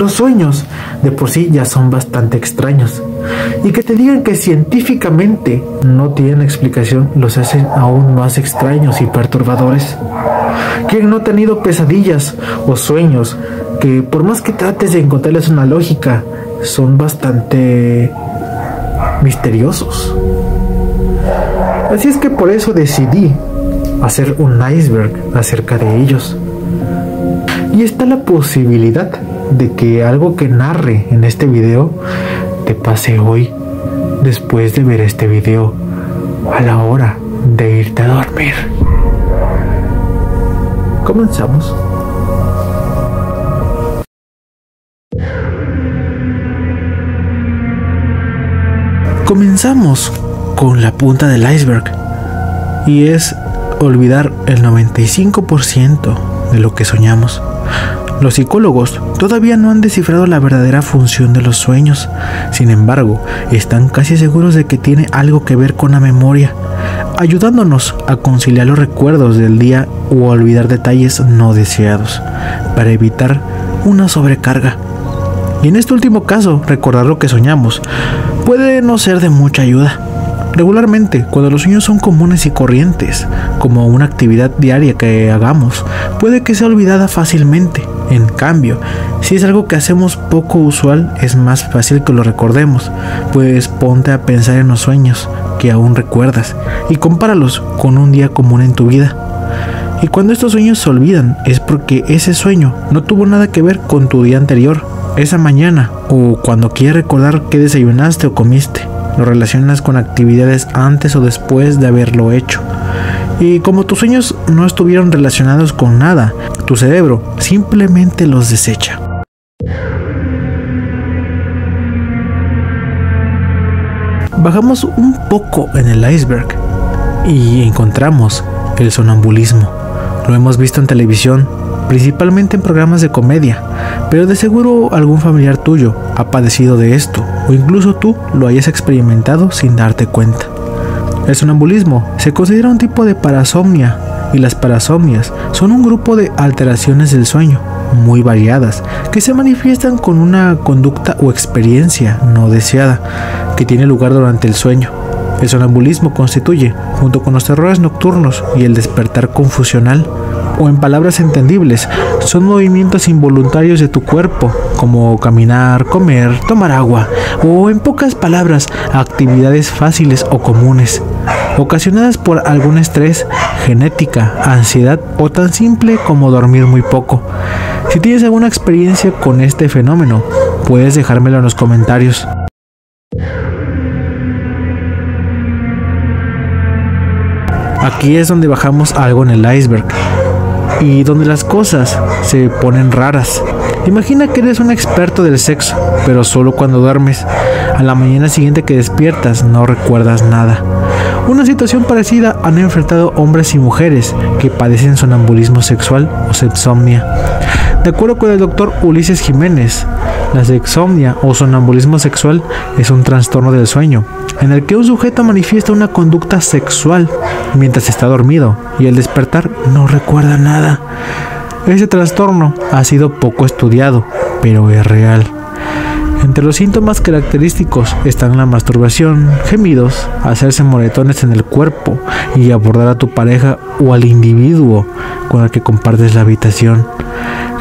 Los sueños de por sí ya son bastante extraños, y que te digan que científicamente no tienen explicación los hacen aún más extraños y perturbadores. ¿Quién no ha tenido pesadillas o sueños que por más que trates de encontrarles una lógica son bastante misteriosos? Así es que por eso decidí hacer un iceberg acerca de ellos. Y está la posibilidad de que algo que narre en este video te pase hoy, después de ver este video, a la hora de irte a dormir. Comenzamos. Comenzamos con la punta del iceberg, y es olvidar el 95% de lo que soñamos. Los psicólogos todavía no han descifrado la verdadera función de los sueños. Sin embargo, están casi seguros de que tiene algo que ver con la memoria, ayudándonos a conciliar los recuerdos del día o a olvidar detalles no deseados, para evitar una sobrecarga. Y en este último caso, recordar lo que soñamos puede no ser de mucha ayuda. Regularmente, cuando los sueños son comunes y corrientes, como una actividad diaria que hagamos, puede que sea olvidada fácilmente. En cambio, si es algo que hacemos poco usual, es más fácil que lo recordemos, pues ponte a pensar en los sueños que aún recuerdas y compáralos con un día común en tu vida. Y cuando estos sueños se olvidan, es porque ese sueño no tuvo nada que ver con tu día anterior, esa mañana, o cuando quieres recordar qué desayunaste o comiste. Lo relacionas con actividades antes o después de haberlo hecho. Y como tus sueños no estuvieron relacionados con nada, tu cerebro simplemente los desecha. Bajamos un poco en el iceberg y encontramos el sonambulismo. Lo hemos visto en televisión, principalmente en programas de comedia, pero de seguro algún familiar tuyo ha padecido de esto, o incluso tú lo hayas experimentado sin darte cuenta. El sonambulismo se considera un tipo de parasomnia, y las parasomnias son un grupo de alteraciones del sueño, muy variadas, que se manifiestan con una conducta o experiencia no deseada, que tiene lugar durante el sueño. El sonambulismo constituye, junto con los terrores nocturnos y el despertar confusional, o en palabras entendibles, son movimientos involuntarios de tu cuerpo, como caminar, comer, tomar agua, o en pocas palabras, actividades fáciles o comunes, ocasionadas por algún estrés, genética, ansiedad o tan simple como dormir muy poco. Si tienes alguna experiencia con este fenómeno, puedes dejármelo en los comentarios. Aquí es donde bajamos algo en el iceberg y donde las cosas se ponen raras. Imagina que eres un experto del sexo, pero solo cuando duermes. A la mañana siguiente que despiertas no recuerdas nada. Una situación parecida han enfrentado hombres y mujeres que padecen sonambulismo sexual o sexomnia. De acuerdo con el doctor Ulises Jiménez, la sexomnia o sonambulismo sexual es un trastorno del sueño en el que un sujeto manifiesta una conducta sexual mientras está dormido y al despertar no recuerda nada. Este trastorno ha sido poco estudiado, pero es real. Entre los síntomas característicos están la masturbación, gemidos, hacerse moretones en el cuerpo y abordar a tu pareja o al individuo con el que compartes la habitación,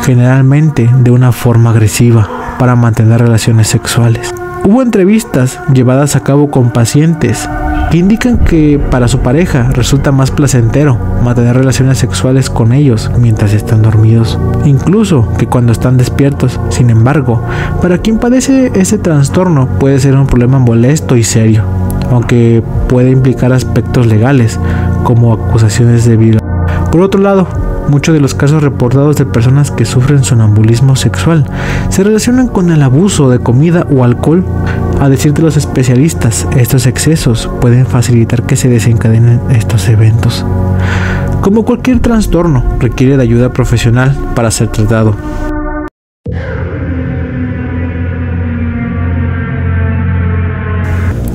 generalmente de una forma agresiva, para mantener relaciones sexuales. Hubo entrevistas llevadas a cabo con pacientes que indican que para su pareja resulta más placentero mantener relaciones sexuales con ellos mientras están dormidos, incluso que cuando están despiertos. Sin embargo, para quien padece este trastorno puede ser un problema molesto y serio, aunque puede implicar aspectos legales como acusaciones de violación. Por otro lado, muchos de los casos reportados de personas que sufren sonambulismo sexual se relacionan con el abuso de comida o alcohol. A decir de los especialistas, estos excesos pueden facilitar que se desencadenen estos eventos. Como cualquier trastorno, requiere de ayuda profesional para ser tratado.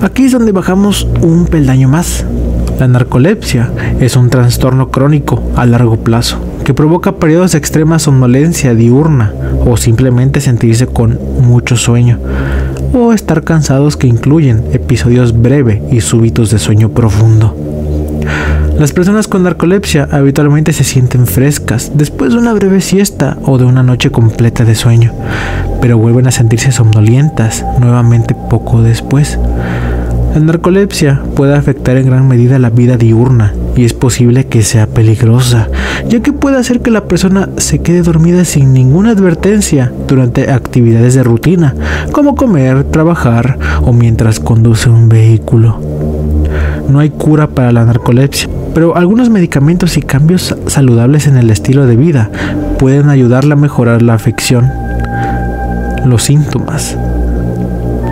Aquí es donde bajamos un peldaño más. La narcolepsia es un trastorno crónico a largo plazo que provoca periodos de extrema somnolencia diurna o simplemente sentirse con mucho sueño o estar cansados, que incluyen episodios breves y súbitos de sueño profundo. Las personas con narcolepsia habitualmente se sienten frescas después de una breve siesta o de una noche completa de sueño, pero vuelven a sentirse somnolientas nuevamente poco después. La narcolepsia puede afectar en gran medida la vida diurna y es posible que sea peligrosa, ya que puede hacer que la persona se quede dormida sin ninguna advertencia durante actividades de rutina, como comer, trabajar o mientras conduce un vehículo. No hay cura para la narcolepsia, pero algunos medicamentos y cambios saludables en el estilo de vida pueden ayudarla a mejorar la afección. Los síntomas: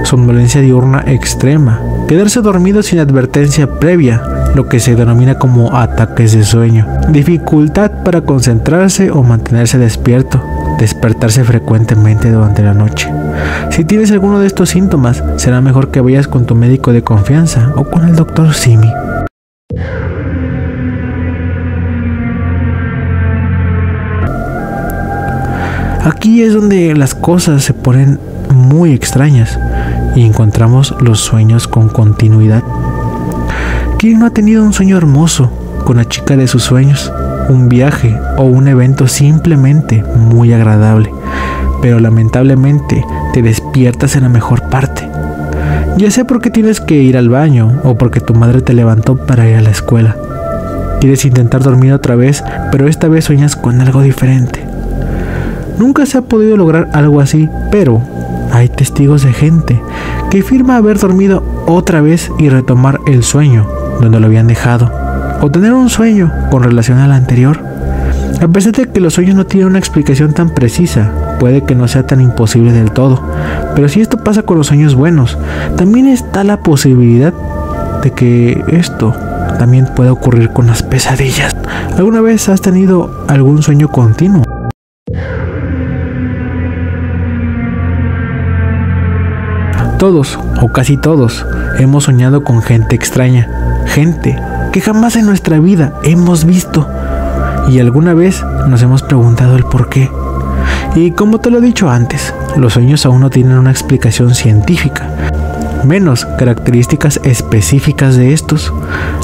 somnolencia diurna extrema, quedarse dormido sin advertencia previa, lo que se denomina como ataques de sueño, dificultad para concentrarse o mantenerse despierto, despertarse frecuentemente durante la noche. Si tienes alguno de estos síntomas, será mejor que vayas con tu médico de confianza o con el doctor Simi. Aquí es donde las cosas se ponen muy extrañas y encontramos los sueños con continuidad. ¿Quién no ha tenido un sueño hermoso con la chica de sus sueños, un viaje o un evento simplemente muy agradable, pero lamentablemente te despiertas en la mejor parte? Ya sea porque tienes que ir al baño o porque tu madre te levantó para ir a la escuela. Quieres intentar dormir otra vez, pero esta vez sueñas con algo diferente. Nunca se ha podido lograr algo así, pero hay testigos de gente que afirma haber dormido otra vez y retomar el sueño donde lo habían dejado, o tener un sueño con relación al anterior. A pesar de que los sueños no tienen una explicación tan precisa, puede que no sea tan imposible del todo, pero si esto pasa con los sueños buenos, también está la posibilidad de que esto también pueda ocurrir con las pesadillas. ¿Alguna vez has tenido algún sueño continuo? Todos, o casi todos, hemos soñado con gente extraña, gente que jamás en nuestra vida hemos visto, y alguna vez nos hemos preguntado el por qué. Y como te lo he dicho antes, los sueños aún no tienen una explicación científica, menos características específicas de estos.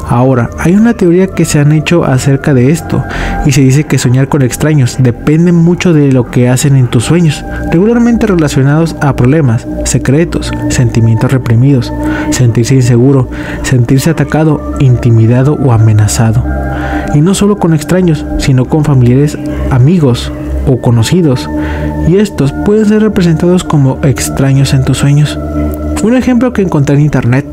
Ahora, hay una teoría que se han hecho acerca de esto y se dice que soñar con extraños depende mucho de lo que hacen en tus sueños, regularmente relacionados a problemas, secretos, sentimientos reprimidos, sentirse inseguro, sentirse atacado, intimidado o amenazado. Y no solo con extraños, sino con familiares, amigos o conocidos, y estos pueden ser representados como extraños en tus sueños. Un ejemplo que encontré en internet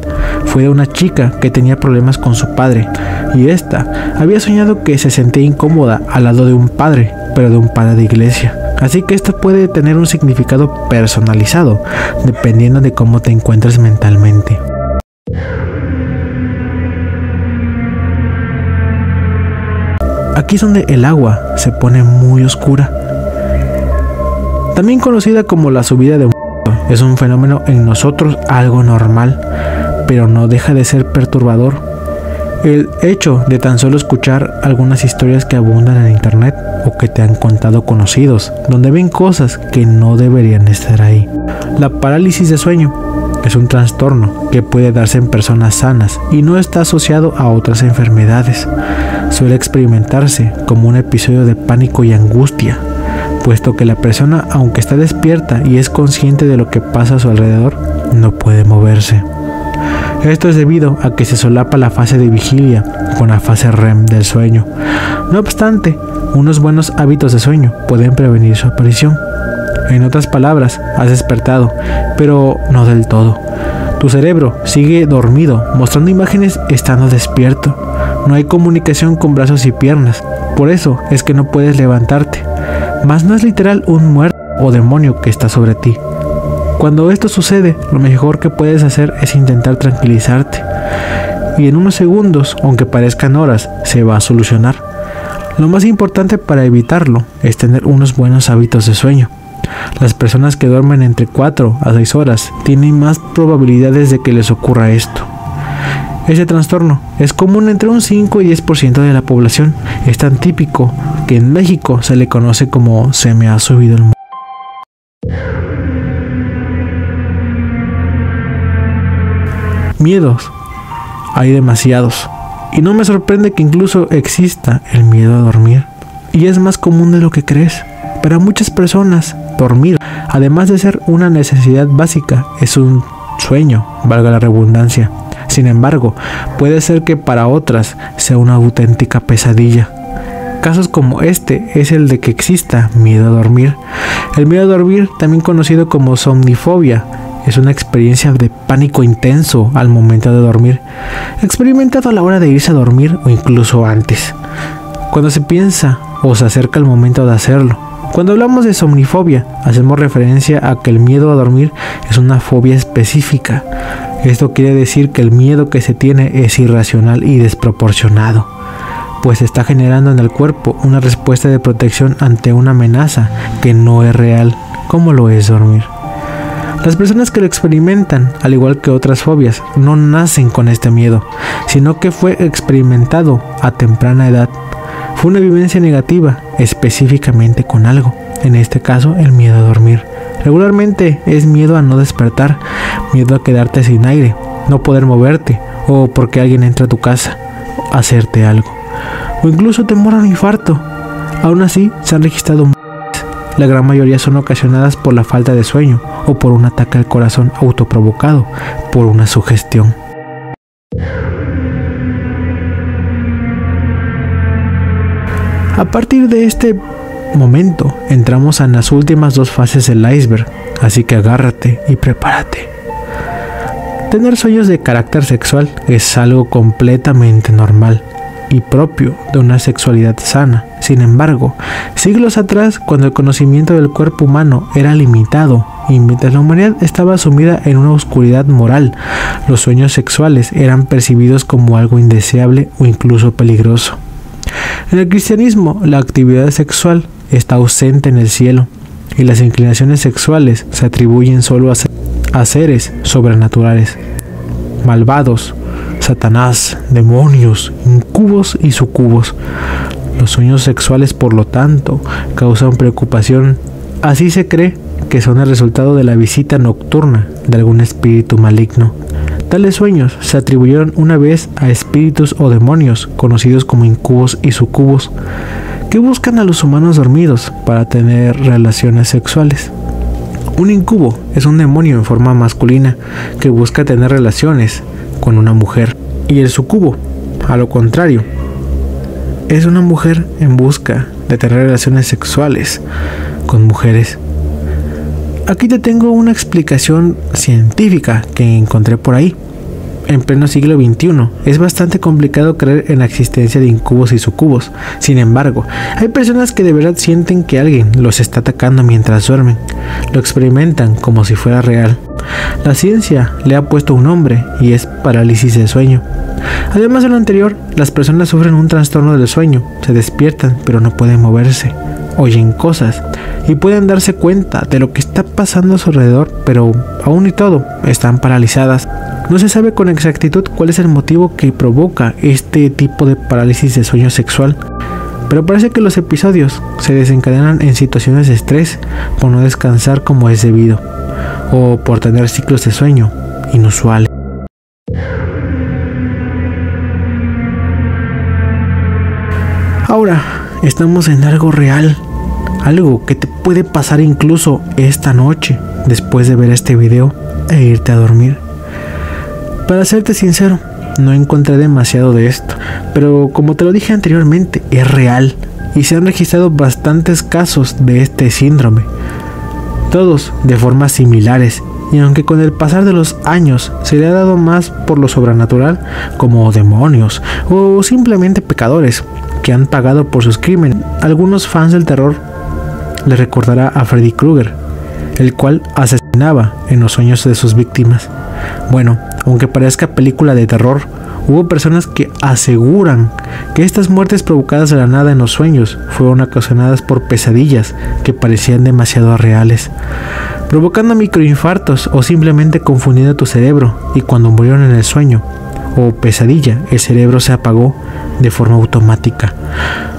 fue de una chica que tenía problemas con su padre, y esta había soñado que se sentía incómoda al lado de un padre, pero de un padre de iglesia. Así que esto puede tener un significado personalizado, dependiendo de cómo te encuentres mentalmente. Aquí es donde el agua se pone muy oscura. También conocida como la subida de un muerto, es un fenómeno en nosotros algo normal, pero no deja de ser perturbador. El hecho de tan solo escuchar algunas historias que abundan en internet o que te han contado conocidos, donde ven cosas que no deberían estar ahí. La parálisis de sueño es un trastorno que puede darse en personas sanas y no está asociado a otras enfermedades. Suele experimentarse como un episodio de pánico y angustia, puesto que la persona, aunque está despierta y es consciente de lo que pasa a su alrededor, no puede moverse. Esto es debido a que se solapa la fase de vigilia con la fase REM del sueño. No obstante, unos buenos hábitos de sueño pueden prevenir su aparición. En otras palabras, has despertado, pero no del todo. Tu cerebro sigue dormido, mostrando imágenes estando despierto. No hay comunicación con brazos y piernas, por eso es que no puedes levantarte. Mas no es literal un muerto o demonio que está sobre ti. Cuando esto sucede, lo mejor que puedes hacer es intentar tranquilizarte, y en unos segundos, aunque parezcan horas, se va a solucionar. Lo más importante para evitarlo es tener unos buenos hábitos de sueño. Las personas que duermen entre 4 a 6 horas tienen más probabilidades de que les ocurra esto. Este trastorno es común entre un 5 y 10% de la población. Es tan típico que en México se le conoce como "se me ha subido el muerto". Miedos. Hay demasiados. Y no me sorprende que incluso exista el miedo a dormir. Y es más común de lo que crees. Para muchas personas, dormir, además de ser una necesidad básica, es un sueño, valga la redundancia. Sin embargo, puede ser que para otras sea una auténtica pesadilla. Casos como este es el de que exista miedo a dormir. El miedo a dormir, también conocido como somnifobia, es una experiencia de pánico intenso al momento de dormir, experimentado a la hora de irse a dormir o incluso antes, cuando se piensa o se acerca el momento de hacerlo. Cuando hablamos de somnifobia, hacemos referencia a que el miedo a dormir es una fobia específica. Esto quiere decir que el miedo que se tiene es irracional y desproporcionado, pues está generando en el cuerpo una respuesta de protección ante una amenaza que no es real, como lo es dormir. Las personas que lo experimentan, al igual que otras fobias, no nacen con este miedo, sino que fue experimentado a temprana edad. Fue una vivencia negativa, específicamente con algo, en este caso el miedo a dormir. Regularmente es miedo a no despertar, miedo a quedarte sin aire, no poder moverte, o porque alguien entra a tu casa, hacerte algo, o incluso temor a un infarto. Aún así, se han registrado. La gran mayoría son ocasionadas por la falta de sueño o por un ataque al corazón autoprovocado por una sugestión. A partir de este momento entramos en las últimas dos fases del iceberg, así que agárrate y prepárate. Tener sueños de carácter sexual es algo completamente normal y propio de una sexualidad sana. Sin embargo, siglos atrás, cuando el conocimiento del cuerpo humano era limitado y mientras la humanidad estaba sumida en una oscuridad moral, los sueños sexuales eran percibidos como algo indeseable o incluso peligroso. En el cristianismo, la actividad sexual está ausente en el cielo y las inclinaciones sexuales se atribuyen solo a seres sobrenaturales, malvados, Satanás, demonios, incubos y sucubos. Los sueños sexuales, por lo tanto, causan preocupación. Así se cree que son el resultado de la visita nocturna de algún espíritu maligno. Tales sueños se atribuyeron una vez a espíritus o demonios conocidos como incubos y sucubos, que buscan a los humanos dormidos para tener relaciones sexuales. Un incubo es un demonio en forma masculina que busca tener relaciones con una mujer, y el sucubo, a lo contrario, es una mujer en busca de tener relaciones sexuales con mujeres. Aquí te tengo una explicación científica que encontré por ahí. En pleno siglo XXI es bastante complicado creer en la existencia de incubos y sucubos. Sin embargo, hay personas que de verdad sienten que alguien los está atacando mientras duermen. Lo experimentan como si fuera real. La ciencia le ha puesto un nombre y es parálisis de sueño. Además de lo anterior, las personas sufren un trastorno del sueño, se despiertan pero no pueden moverse, oyen cosas y pueden darse cuenta de lo que está pasando a su alrededor, pero aún y todo están paralizadas. No se sabe con exactitud cuál es el motivo que provoca este tipo de parálisis de sueño sexual, pero parece que los episodios se desencadenan en situaciones de estrés, por no descansar como es debido, o por tener ciclos de sueño inusuales. Ahora estamos en algo real, algo que te puede pasar incluso esta noche después de ver este video e irte a dormir. Para serte sincero, no encontré demasiado de esto, pero como te lo dije anteriormente, es real y se han registrado bastantes casos de este síndrome, todos de formas similares, y aunque con el pasar de los años se le ha dado más por lo sobrenatural, como demonios o simplemente pecadores que han pagado por sus crímenes. Algunos fans del terror les recordará a Freddy Krueger, el cual asesinaba en los sueños de sus víctimas. Bueno, aunque parezca película de terror, hubo personas que aseguran que estas muertes provocadas de la nada en los sueños fueron ocasionadas por pesadillas que parecían demasiado reales, provocando microinfartos o simplemente confundiendo tu cerebro, y cuando murieron en el sueño o pesadilla, el cerebro se apagó de forma automática,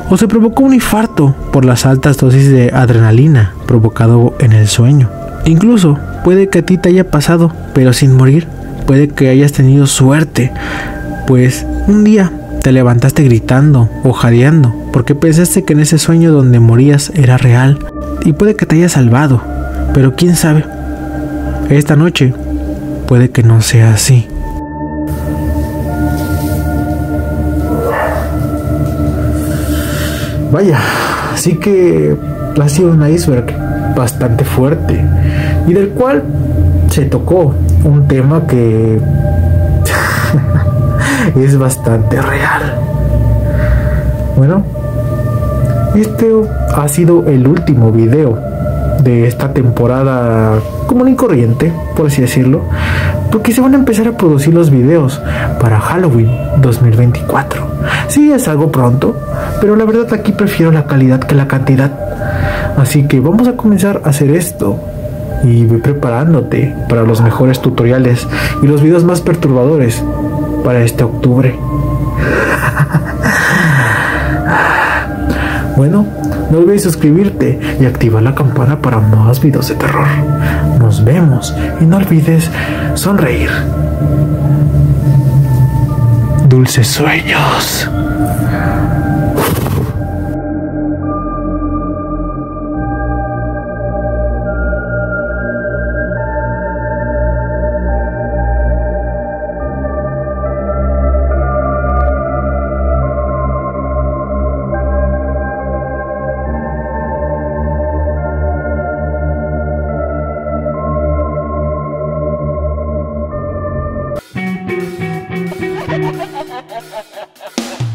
o se provocó un infarto por las altas dosis de adrenalina provocado en el sueño. Incluso puede que a ti te haya pasado, pero sin morir. Puede que hayas tenido suerte, pues un día te levantaste gritando o jadeando porque pensaste que en ese sueño donde morías era real, y puede que te haya salvado, pero quién sabe, esta noche puede que no sea así. Vaya, sí que ha sido un iceberg bastante fuerte y del cual se tocó un tema que es bastante real. Bueno, este ha sido el último video de esta temporada común y corriente, por así decirlo, porque se van a empezar a producir los videos para Halloween 2024. Sí, es algo pronto, pero la verdad aquí prefiero la calidad que la cantidad. Así que vamos a comenzar a hacer esto y ve preparándote para los mejores tutoriales y los videos más perturbadores para este octubre. Bueno, no olvides suscribirte y activar la campana para más videos de terror. Nos vemos y no olvides sonreír. Dulces sueños. Ha ha ha ha.